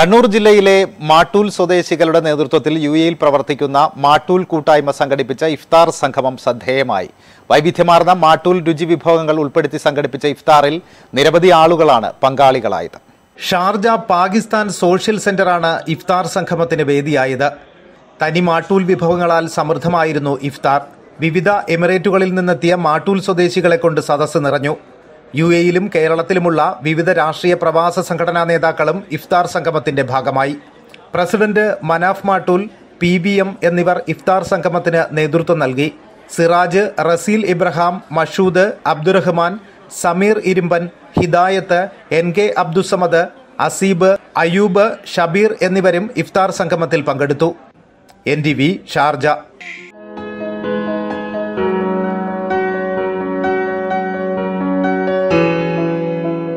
കണ്ണൂർ ജില്ലയിലെ മാട്ടൂൽ സ്വദേശികളുടെ നേതൃത്വത്തിൽ യുഎഇയിൽ പ്രവർത്തിക്കുന്ന മാട്ടൂൽ കൂട്ടായ്മ സംഘടിപ്പിച്ച ഇഫ്താർ സംഗമം ശ്രദ്ധേയമായി. വൈവിധ്യമാർന്ന മാട്ടൂൽ രുചി വിഭവങ്ങൾ ഉൾപ്പെടുത്തി സംഘടിപ്പിച്ച ഇഫ്താറിൽ നിരവധി ആളുകളാണ് പങ്കാളികളായത്. ഷാർജ പാകിസ്ഥാൻ സോഷ്യൽ സെന്ററാണ് ഇഫ്താർ സംഗമത്തിന് വേദിയായത്. തനി മാട്ടൂൽ വിഭവങ്ങളാൽ സമൃദ്ധമായിരുന്നു ഇഫ്താർ. വിവിധ എമിറേറ്റുകളിൽ നിന്നെത്തിയ മാട്ടൂൽ സ്വദേശികളെ കൊണ്ട് സദസ്സ് നിറഞ്ഞു. യുഎഇയിലും കേരളത്തിലുമുള്ള വിവിധ രാഷ്ട്രീയ പ്രവാസ സംഘടനാ നേതാക്കളും ഇഫ്താർ സംഗമത്തിന്റെ ഭാഗമായി. പ്രസിഡന്റ് മനാഫ് മാട്ടൂൽ, PBM എന്നിവർ ഇഫ്താർ സംഗമത്തിന് നേതൃത്വം നൽകി. സിറാജ്, റസീൽ, ഇബ്രാഹിം, മഷൂദ്, അബ്ദുറഹ്മാൻ, സമീർ, ഇരിമ്പൻ, ഹിദായത്ത്, NK, അബ്ദുൽ സമദ്, അസീബ്, അയൂബ്, ഷബീർ എന്നിവരും ഇഫ്താർ സംഗമത്തിൽ പങ്കെടുത്തു. NTV Sharjah.